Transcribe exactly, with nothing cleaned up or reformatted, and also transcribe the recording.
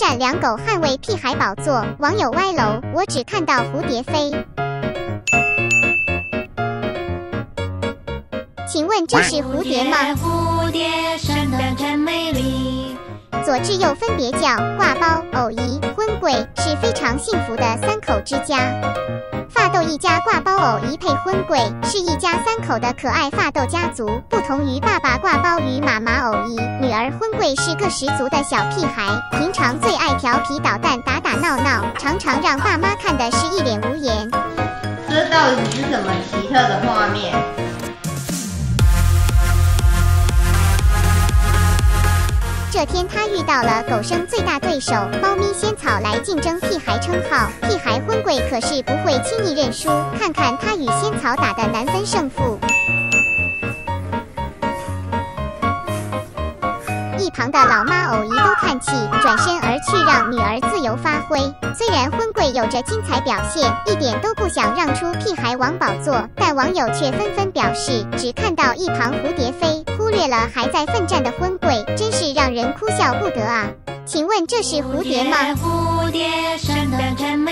展两狗捍卫屁孩宝座，网友歪楼，我只看到蝴蝶飞。请问这是蝴蝶吗？蝴蝶生得真美丽。左至右分别叫挂包、藕姨、荤桂，是非常幸福的三口之家。发豆一家挂包藕姨配荤桂，是一家三口的可爱发豆家族。不同于爸爸挂包与妈妈藕姨，女儿荤桂是个十足的小屁孩，平常最爱调皮捣蛋、打打闹闹，常常让爸妈看的是一脸无言。这到底是什么奇特的画面？ 这天，他遇到了狗生最大对手猫咪仙草来竞争屁孩称号。屁孩荤桂可是不会轻易认输，看看他与仙草打的难分胜负。一旁的老妈偶一都叹气，转身而去，让女儿自由发挥。虽然荤桂有着精彩表现，一点都不想让出屁孩王宝座，但网友却纷纷表示，只看到一旁蝴蝶飞。 忽略了还在奋战的荤桂，真是让人哭笑不得啊！请问这是蝴蝶吗？蝴蝶生得真美